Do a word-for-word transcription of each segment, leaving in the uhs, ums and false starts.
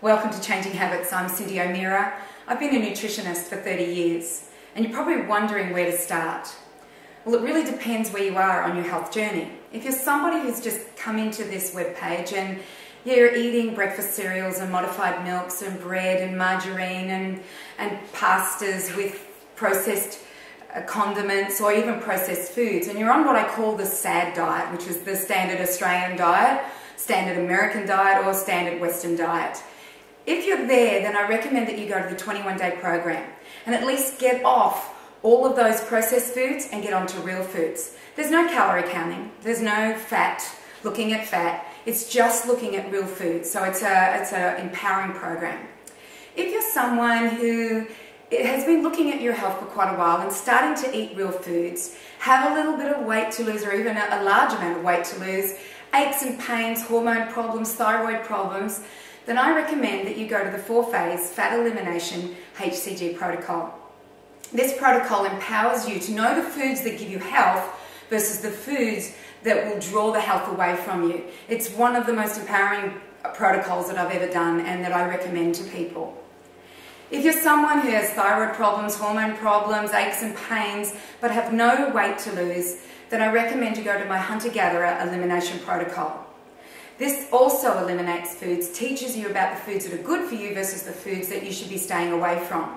Welcome to Changing Habits. I'm Cyndi O'Meara. I've been a nutritionist for thirty years, and you're probably wondering where to start. Well, it really depends where you are on your health journey. If you're somebody who's just come into this webpage and you're eating breakfast cereals and modified milks and bread and margarine and, and pastas with processed condiments or even processed foods, and you're on what I call the SAD diet, which is the standard Australian diet, standard American diet or standard Western diet. If you're there, then I recommend that you go to the twenty-one day program and at least get off all of those processed foods and get onto real foods. There's no calorie counting, there's no fat, looking at fat, it's just looking at real food. So it's a, it's an empowering program. If you're someone who has been looking at your health for quite a while and starting to eat real foods, have a little bit of weight to lose or even a large amount of weight to lose, aches and pains, hormone problems, thyroid problems, then I recommend that you go to the four phase fat elimination H C G protocol. This protocol empowers you to know the foods that give you health versus the foods that will draw the health away from you. It's one of the most empowering protocols that I've ever done and that I recommend to people. If you're someone who has thyroid problems, hormone problems, aches and pains, but have no weight to lose, then I recommend you go to my Hunter-Gatherer Elimination Protocol. This also eliminates foods, teaches you about the foods that are good for you versus the foods that you should be staying away from.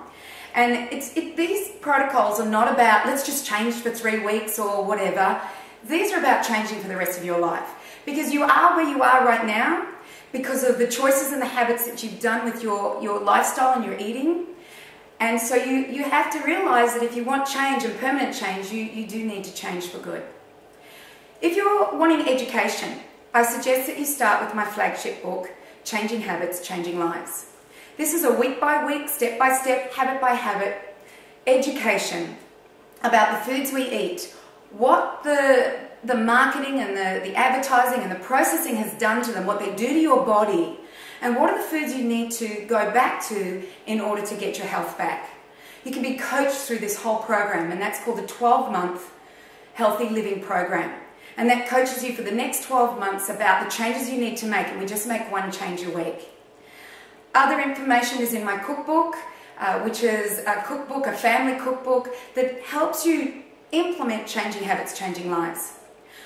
And it's, it, these protocols are not about, let's just change for three weeks or whatever. These are about changing for the rest of your life. Because you are where you are right now, because of the choices and the habits that you've done with your, your lifestyle and your eating. And so you, you have to realize that if you want change and permanent change, you, you do need to change for good. If you're wanting education, I suggest that you start with my flagship book, Changing Habits, Changing Lives. This is a week-by-week, step-by-step, habit-by-habit education about the foods we eat, what the, the marketing and the, the advertising and the processing has done to them, what they do to your body, and what are the foods you need to go back to in order to get your health back. You can be coached through this whole program, and that's called the twelve month Healthy Living Program. And that coaches you for the next twelve months about the changes you need to make, and we just make one change a week. Other information is in my cookbook, uh, which is a cookbook, a family cookbook, that helps you implement Changing Habits, Changing Lives.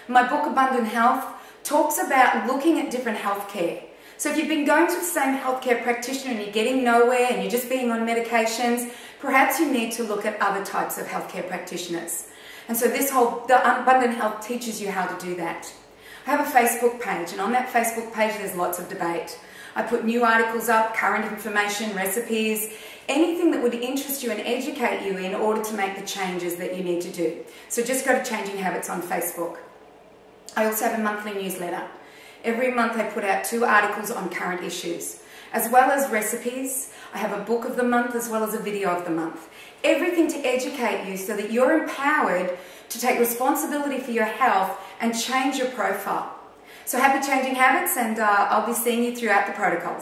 My book, Abundant Health, talks about looking at different healthcare. So if you've been going to the same healthcare practitioner and you're getting nowhere and you're just being on medications, perhaps you need to look at other types of healthcare practitioners. And so this whole, the Abundant Health teaches you how to do that. I have a Facebook page, and on that Facebook page there's lots of debate. I put new articles up, current information, recipes, anything that would interest you and educate you in order to make the changes that you need to do. So just go to Changing Habits on Facebook. I also have a monthly newsletter. Every month I put out two articles on current issues, as well as recipes. I have a book of the month as well as a video of the month. Everything to educate you so that you're empowered to take responsibility for your health and change your profile. So happy changing habits, and uh, I'll be seeing you throughout the protocols.